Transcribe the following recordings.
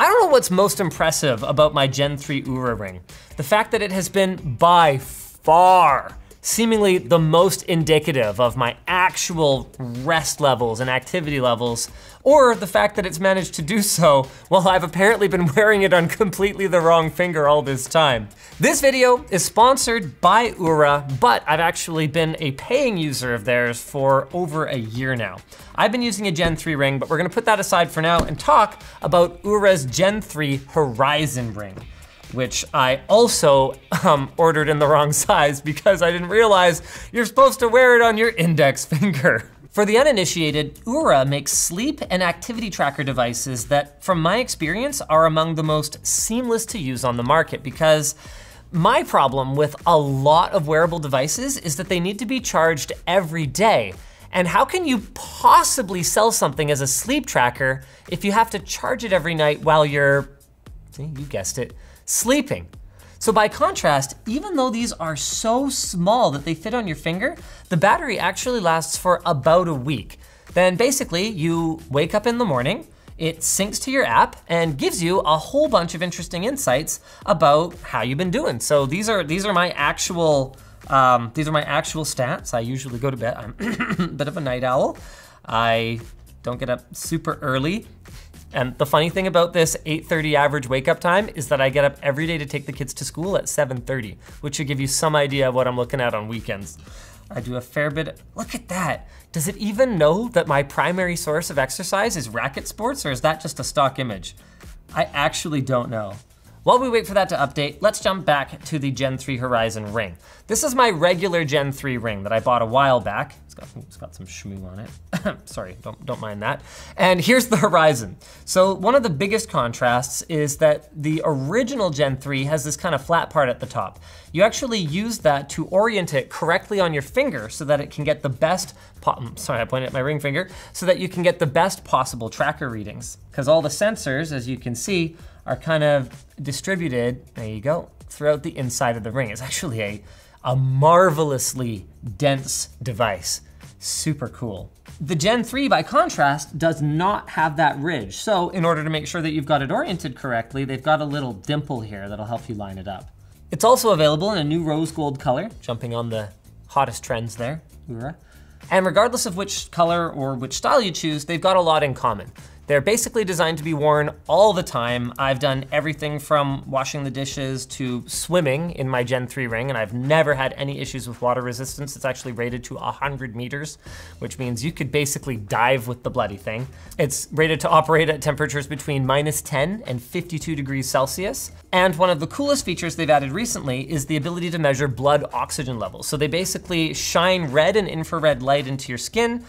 I don't know what's most impressive about my Gen 3 Oura ring. The fact that it has been by far seemingly the most indicative of my actual rest levels and activity levels, or the fact that it's managed to do so while I've apparently been wearing it on completely the wrong finger all this time. This video is sponsored by Oura, but I've actually been a paying user of theirs for over a year now. I've been using a Gen 3 ring, but we're gonna put that aside for now and talk about Oura's Gen 3 Horizon ring, which I also ordered in the wrong size because I didn't realize you're supposed to wear it on your index finger. For the uninitiated, Oura makes sleep and activity tracker devices that, from my experience, are among the most seamless to use on the market, because my problem with a lot of wearable devices is that they need to be charged every day. And how can you possibly sell something as a sleep tracker if you have to charge it every night while you're, see, you guessed it, sleeping. So by contrast, even though these are so small that they fit on your finger, the battery actually lasts for about a week. Then basically you wake up in the morning, it syncs to your app and gives you a whole bunch of interesting insights about how you've been doing. So these are my actual stats. I usually go to bed, I'm a bit of a night owl. I don't get up super early. And the funny thing about this 8:30 average wake up time is that I get up every day to take the kids to school at 7:30, which should give you some idea of what I'm looking at on weekends. I do a fair bit of, look at that. Does it even know that my primary source of exercise is racket sports, or is that just a stock image? I actually don't know. While we wait for that to update, let's jump back to the Gen 3 Horizon ring. This is my regular Gen 3 ring that I bought a while back. It's got some shmoo on it. Sorry, don't mind that. And here's the Horizon. So one of the biggest contrasts is that the original Gen 3 has this kind of flat part at the top. You actually use that to orient it correctly on your finger so that it can get the best, sorry, I pointed at my ring finger, so that you can get the best possible tracker readings. Because all the sensors, as you can see, are kind of distributed, there you go, throughout the inside of the ring. It's actually a marvelously dense device. Super cool. The Gen 3, by contrast, does not have that ridge. So in order to make sure that you've got it oriented correctly, they've got a little dimple here that'll help you line it up. It's also available in a new rose gold color, jumping on the hottest trends there, Oura. And regardless of which color or which style you choose, they've got a lot in common. They're basically designed to be worn all the time. I've done everything from washing the dishes to swimming in my Gen 3 ring, and I've never had any issues with water resistance. It's actually rated to 100 meters, which means you could basically dive with the bloody thing. It's rated to operate at temperatures between -10 and 52 degrees Celsius. And one of the coolest features they've added recently is the ability to measure blood oxygen levels. So they basically shine red and infrared light into your skin,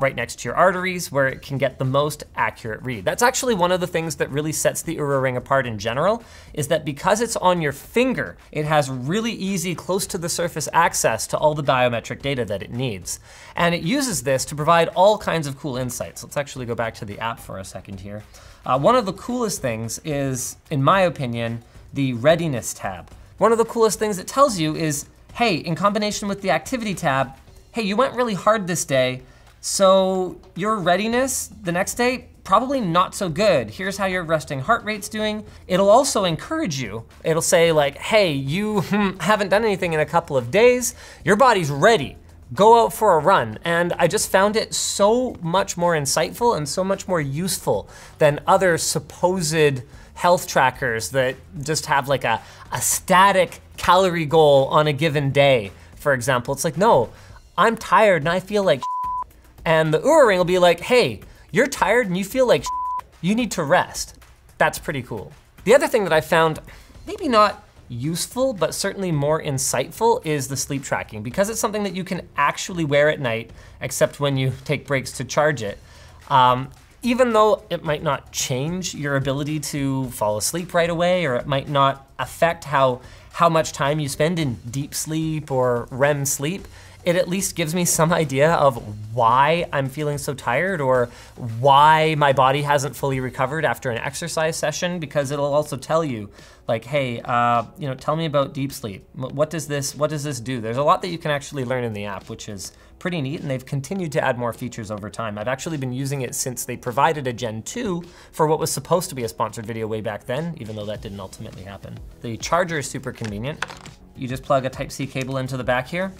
right next to your arteries, where it can get the most accurate read. That's actually one of the things that really sets the Oura ring apart in general, is that because it's on your finger, it has really easy, close to the surface access to all the biometric data that it needs. And it uses this to provide all kinds of cool insights. Let's actually go back to the app for a second here. One of the coolest things is, in my opinion, the readiness tab. One of the coolest things it tells you is, hey, in combination with the activity tab, hey, you went really hard this day, so your readiness the next day, probably not so good. Here's how your resting heart rate's doing. It'll also encourage you. It'll say like, hey, you haven't done anything in a couple of days. Your body's ready. Go out for a run. And I just found it so much more insightful and so much more useful than other supposed health trackers that just have like a static calorie goal on a given day, for example. It's like, no, I'm tired and I feel like and the Oura ring will be like, hey, you're tired and you feel like you need to rest. That's pretty cool. The other thing that I found, maybe not useful, but certainly more insightful, is the sleep tracking. Because it's something that you can actually wear at night, except when you take breaks to charge it. Even though it might not change your ability to fall asleep right away, or it might not affect how much time you spend in deep sleep or REM sleep, it at least gives me some idea of why I'm feeling so tired or why my body hasn't fully recovered after an exercise session, because it'll also tell you, like, hey, you know, tell me about deep sleep. What does this do? There's a lot that you can actually learn in the app, which is pretty neat, and they've continued to add more features over time. I've actually been using it since they provided a Gen 2 for what was supposed to be a sponsored video way back then, even though that didn't ultimately happen. The charger is super convenient. You just plug a Type C cable into the back here,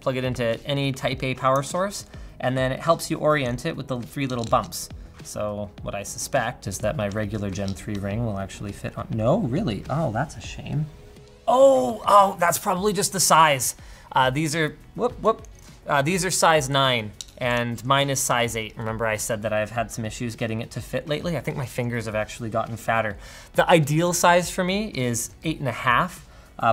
plug it into any Type A power source, and then it helps you orient it with the three little bumps. So what I suspect is that my regular Gen 3 ring will actually fit on. No, really? Oh, that's a shame. Oh, that's probably just the size. These are, these are size 9 and mine is size 8. Remember I said that I've had some issues getting it to fit lately? I think my fingers have actually gotten fatter. The ideal size for me is 8.5.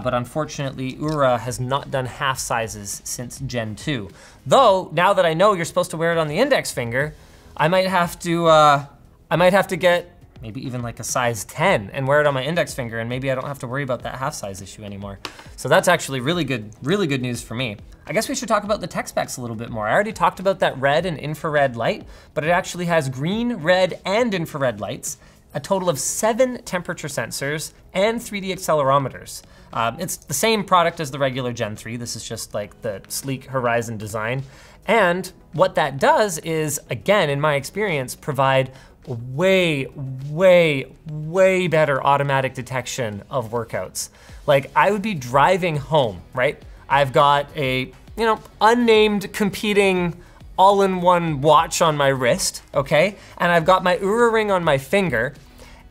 But unfortunately, Oura has not done half sizes since Gen 2. Though, now that I know you're supposed to wear it on the index finger, I might have to get maybe even like a size 10 and wear it on my index finger, and maybe I don't have to worry about that half size issue anymore. So that's actually really good news for me. I guess we should talk about the tech specs a little bit more. I already talked about that red and infrared light, but it actually has green, red, and infrared lights, a total of 7 temperature sensors and 3D accelerometers. It's the same product as the regular Gen 3. This is just like the sleek Horizon design. And what that does is, again, in my experience, provide way better automatic detection of workouts. Like, I would be driving home, right? I've got a, you know, unnamed competing all-in-one watch on my wrist, okay? And I've got my Oura ring on my finger,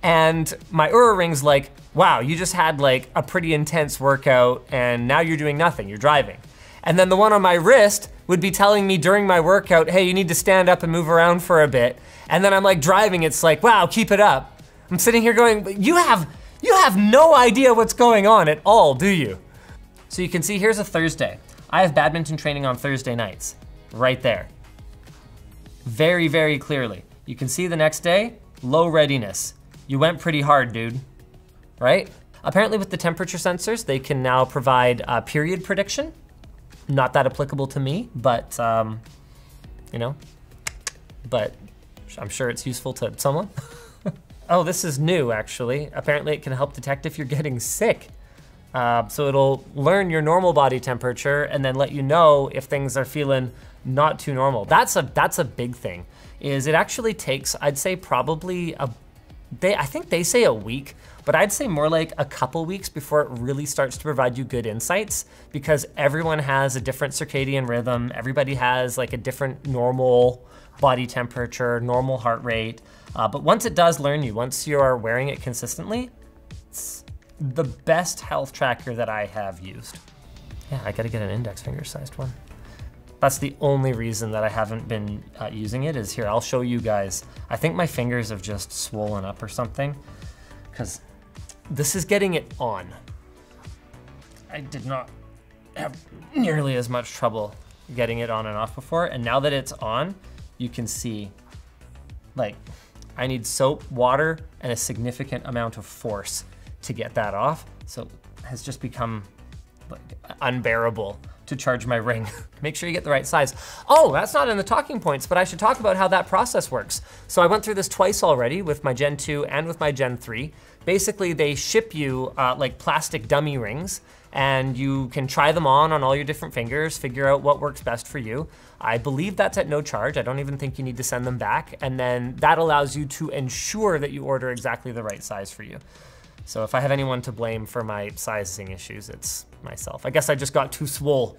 and my Oura ring's like, wow, you just had like a pretty intense workout and now you're doing nothing, you're driving. And then the one on my wrist would be telling me during my workout, hey, you need to stand up and move around for a bit. And then I'm like driving, it's like, wow, keep it up. I'm sitting here going, you have no idea what's going on at all, do you? So you can see, here's a Thursday. I have badminton training on Thursday nights, right there. Very, very clearly. You can see the next day, low readiness. You went pretty hard, dude, right? Apparently with the temperature sensors, they can now provide period prediction. Not that applicable to me, but you know, but I'm sure it's useful to someone. Oh, this is new actually. Apparently it can help detect if you're getting sick. So it'll learn your normal body temperature and then let you know if things are feeling not too normal. That's a big thing, is it actually takes, I'd say probably I think they say a week, but I'd say more like a couple weeks before it really starts to provide you good insights, because everyone has a different circadian rhythm. Everybody has like a different normal body temperature, normal heart rate. But once it does learn you, once you are wearing it consistently, it's the best health tracker that I have used. Yeah, I gotta get an index finger sized one. That's the only reason that I haven't been using it, is here, I'll show you guys. I think my fingers have just swollen up or something, because this is getting it on. I did not have nearly as much trouble getting it on and off before, and now that it's on, you can see, like, I need soap, water, and a significant amount of force to get that off, so it has just become like unbearable to charge my ring. Make sure you get the right size. Oh, that's not in the talking points, but I should talk about how that process works. So I went through this twice already with my Gen 2 and with my Gen 3. Basically, they ship you like plastic dummy rings, and you can try them on all your different fingers, figure out what works best for you. I believe that's at no charge. I don't even think you need to send them back. And then that allows you to ensure that you order exactly the right size for you. So if I have anyone to blame for my sizing issues, it's myself. I guess I just got too swole.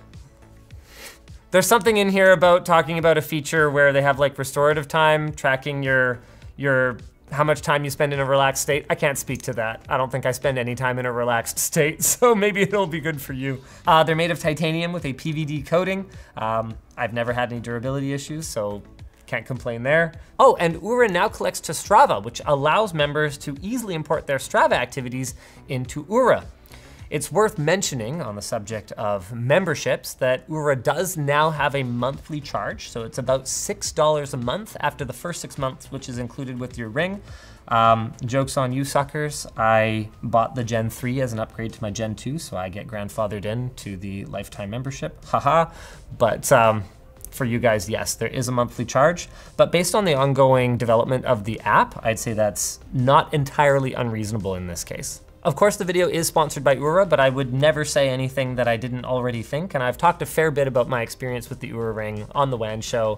There's something in here about talking about a feature where they have like restorative time, tracking your how much time you spend in a relaxed state. I can't speak to that. I don't think I spend any time in a relaxed state, so maybe it'll be good for you. They're made of titanium with a PVD coating. I've never had any durability issues, so can't complain there. Oh, and Oura now collects to Strava, which allows members to easily import their Strava activities into Oura. It's worth mentioning on the subject of memberships that Oura does now have a monthly charge. So it's about $6 a month after the first 6 months, which is included with your ring. Joke's on you suckers. I bought the Gen 3 as an upgrade to my Gen 2, so I get grandfathered in to the lifetime membership, haha. But for you guys, yes, there is a monthly charge, but based on the ongoing development of the app, I'd say that's not entirely unreasonable in this case. Of course, the video is sponsored by Oura, but I would never say anything that I didn't already think, and I've talked a fair bit about my experience with the Oura Ring on the WAN show,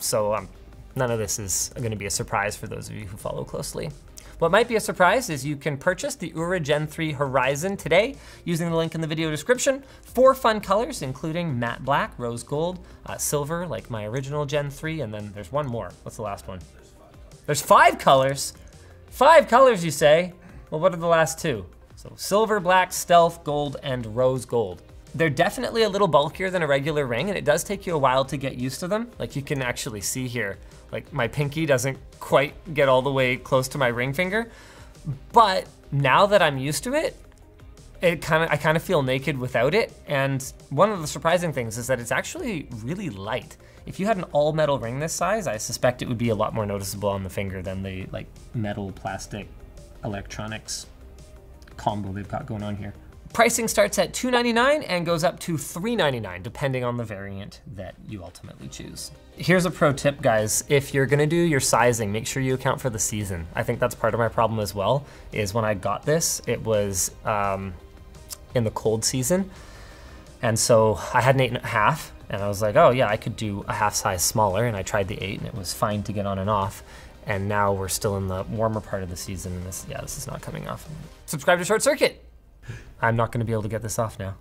so none of this is gonna be a surprise for those of you who follow closely. What might be a surprise is you can purchase the Oura Gen 3 Horizon today using the link in the video description. 4 fun colors, including matte black, rose gold, silver, like my original Gen 3, and then there's one more. What's the last one? There's 5 colors? 5 colors, you say? Well, what are the last 2? So silver, black, stealth, gold, and rose gold. They're definitely a little bulkier than a regular ring, and it does take you a while to get used to them. Like you can actually see here, like my pinky doesn't quite get all the way close to my ring finger. But now that I'm used to it, I kind of feel naked without it. And one of the surprising things is that it's actually really light. If you had an all metal ring this size, I suspect it would be a lot more noticeable on the finger than the like metal, plastic, electronics combo they've got going on here. Pricing starts at $2.99 and goes up to $3.99, depending on the variant that you ultimately choose. Here's a pro tip, guys. If you're gonna do your sizing, make sure you account for the season. I think that's part of my problem as well, is when I got this, it was in the cold season. And so I had an 8.5, and I was like, oh yeah, I could do a half size smaller, and I tried the 8, and it was fine to get on and off. And now we're still in the warmer part of the season, and this is not coming off. Subscribe to Short Circuit. I'm not gonna be able to get this off now.